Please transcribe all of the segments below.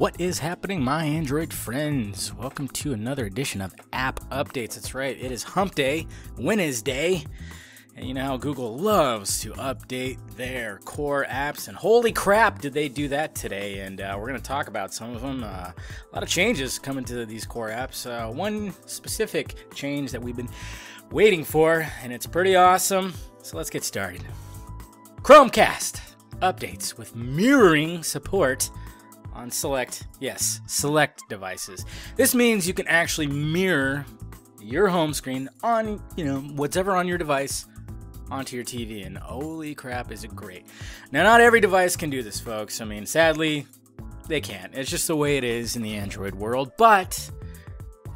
What is happening, my Android friends? Welcome to another edition of App Updates. That's right, it is Hump Day, Wednesday, and you know how Google loves to update their core apps, and holy crap did they do that today. And we're going to talk about some of them. A lot of changes coming to these core apps. One specific change that we've been waiting for, and it's pretty awesome, so let's get started. Chromecast updates with mirroring support on select, yes, select devices. This means you can actually mirror your home screen on, you know, whatever on your device onto your TV, and holy crap is it great. Now, not every device can do this, folks. I mean, sadly, they can't. It's just the way it is in the Android world, but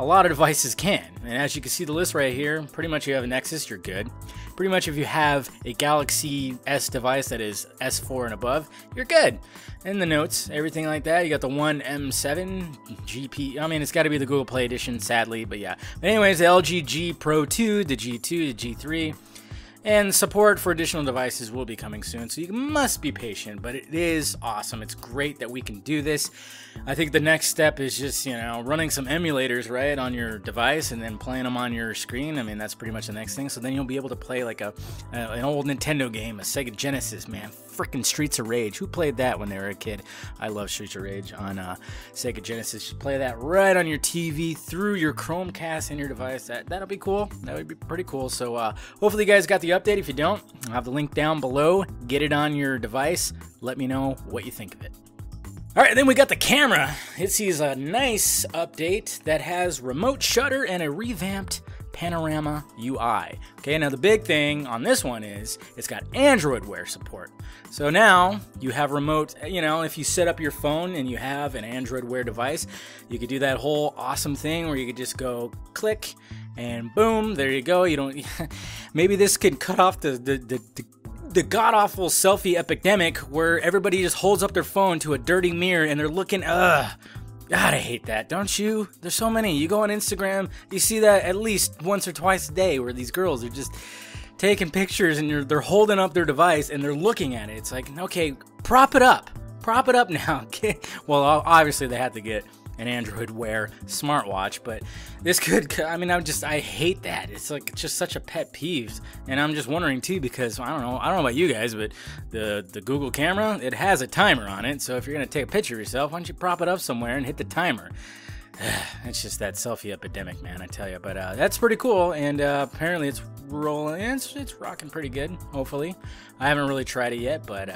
a lot of devices can. And as you can see the list right here, pretty much you have a Nexus, you're good. Pretty much if you have a Galaxy S device that is S4 and above, you're good. And the notes, everything like that. You got the One M7 GP. I mean, it's got to be the Google Play edition, sadly, but yeah. But anyways, the LG G Pro 2, the G2, the G3. And support for additional devices will be coming soon, so you must be patient, but it is awesome. It's great that we can do this. I think the next step is just, you know, running some emulators, right, on your device and then playing them on your screen. I mean, that's pretty much the next thing. So then you'll be able to play like an old Nintendo game, a Sega Genesis, man. Freaking Streets of Rage. Who played that when they were a kid? I love Streets of Rage on Sega Genesis. Just play that right on your TV through your Chromecast and your device. That'll be cool. That would be pretty cool. So hopefully you guys got the update. If you don't, I'll have the link down below. Get it on your device. Let me know what you think of it. All right, then we got the camera. It sees a nice update that has remote shutter and a revamped Panorama UI. Okay, now the big thing on this one is it's got Android Wear support. So now you have remote, you know, if you set up your phone and you have an Android Wear device, you could do that whole awesome thing where you could just go click and boom, there you go. You don't, maybe this could cut off the god-awful selfie epidemic where everybody just holds up their phone to a dirty mirror and they're looking, God, I hate that, don't you? There's so many. You go on Instagram, you see that at least once or twice a day where these girls are just taking pictures and they're holding up their device and they're looking at it. It's like, okay, prop it up. Prop it up now. Well, obviously they had to get an Android Wear smartwatch, but this could, I mean, I hate that. It's like, it's just such a pet peeve. And I'm just wondering too, because I don't know about you guys, but the Google Camera, it has a timer on it. So if you're going to take a picture of yourself, why don't you prop it up somewhere and hit the timer? It's just that selfie epidemic, man, I tell you. But that's pretty cool, and apparently it's rolling, it's rocking pretty good, hopefully. I haven't really tried it yet, but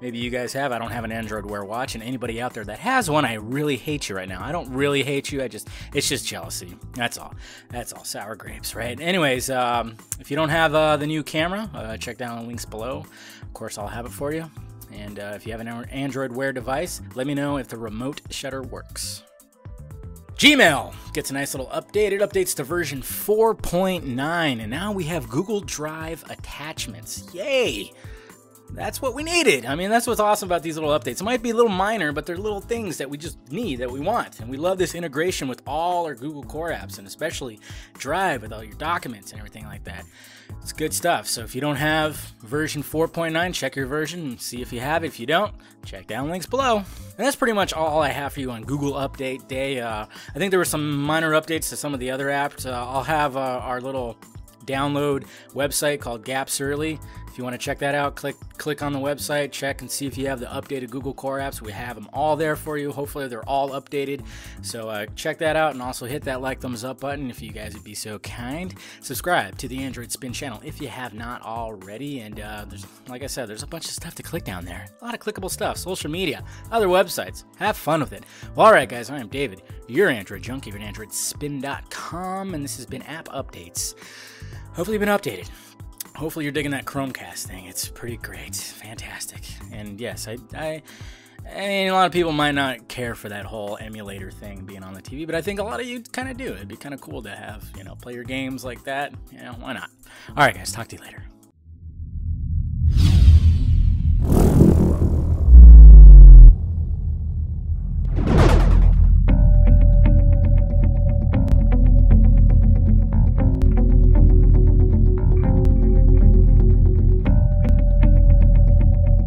maybe you guys have. I don't have an Android Wear watch, and anybody out there that has one, I really hate you right now. I don't really hate you, it's just jealousy, that's all. That's all, sour grapes, right? Anyways, if you don't have the new camera, check down the links below. Of course, I'll have it for you. And if you have an Android Wear device, let me know if the remote shutter works. Gmail gets a nice little update. It updates to version 4.9, and now we have Google Drive attachments. Yay! That's what we needed. I mean, that's what's awesome about these little updates. It might be a little minor, but they're little things that we just need, that we want. And we love this integration with all our Google core apps, and especially Drive with all your documents and everything like that. It's good stuff. So if you don't have version 4.9, check your version and see if you have it. If you don't, check down links below. And that's pretty much all I have for you on Google Update Day. I think there were some minor updates to some of the other apps. I'll have our little download website called gappsearly. If you want to check that out, click on the website, check and see if you have the updated Google core apps. We have them all there for you. Hopefully they're all updated, so check that out, and also hit that like, thumbs up button if you guys would be so kind. Subscribe to the Android Spin channel if you have not already, and there's, like I said, there's a bunch of stuff to click down there, a lot of clickable stuff, social media, other websites. Have fun with it. Well, alright guys, I am David, your Android junkie at androidspin.com, and this has been App Updates. Hopefully you've been updated. Hopefully you're digging that Chromecast thing. It's pretty great. Fantastic. And yes, I mean, a lot of people might not care for that whole emulator thing being on the TV, but I think a lot of you kind of do. It'd be kind of cool to have, you know, play your games like that. You know, why not? All right, guys. Talk to you later.